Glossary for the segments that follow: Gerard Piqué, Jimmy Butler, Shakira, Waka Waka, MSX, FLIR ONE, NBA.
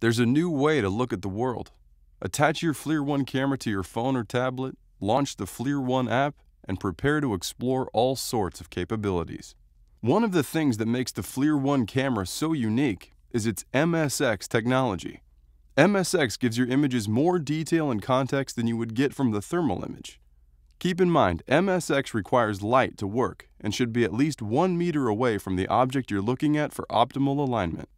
There's a new way to look at the world. Attach your FLIR ONE camera to your phone or tablet, launch the FLIR ONE app, and prepare to explore all sorts of capabilities. One of the things that makes the FLIR ONE camera so unique is its MSX technology. MSX gives your images more detail and context than you would get from the thermal image. Keep in mind, MSX requires light to work and should be at least 1 meter away from the object you're looking at for optimal alignment.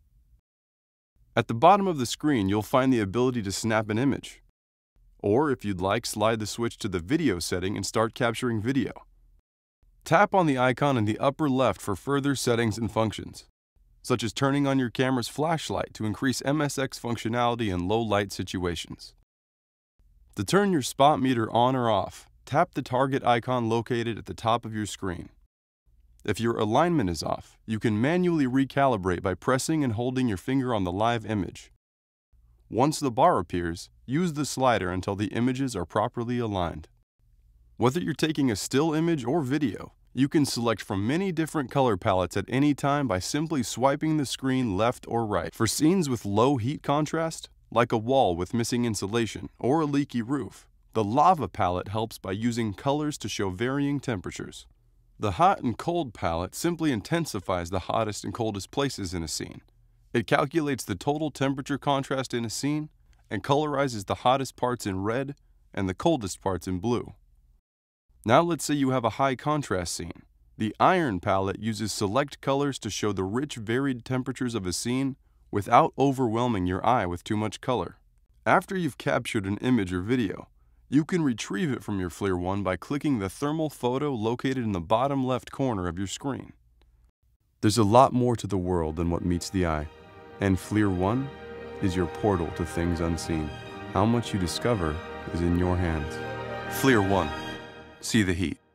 At the bottom of the screen, you'll find the ability to snap an image. Or, if you'd like, slide the switch to the video setting and start capturing video. Tap on the icon in the upper left for further settings and functions, such as turning on your camera's flashlight to increase MSX functionality in low-light situations. To turn your spot meter on or off, tap the target icon located at the top of your screen. If your alignment is off, you can manually recalibrate by pressing and holding your finger on the live image. Once the bar appears, use the slider until the images are properly aligned. Whether you're taking a still image or video, you can select from many different color palettes at any time by simply swiping the screen left or right. For scenes with low heat contrast, like a wall with missing insulation or a leaky roof, the lava palette helps by using colors to show varying temperatures. The hot and cold palette simply intensifies the hottest and coldest places in a scene. It calculates the total temperature contrast in a scene and colorizes the hottest parts in red and the coldest parts in blue. Now let's say you have a high contrast scene. The iron palette uses select colors to show the rich, varied temperatures of a scene without overwhelming your eye with too much color. After you've captured an image or video, you can retrieve it from your FLIR ONE by clicking the thermal photo located in the bottom left corner of your screen. There's a lot more to the world than what meets the eye, and FLIR ONE is your portal to things unseen. How much you discover is in your hands. FLIR ONE. See the heat.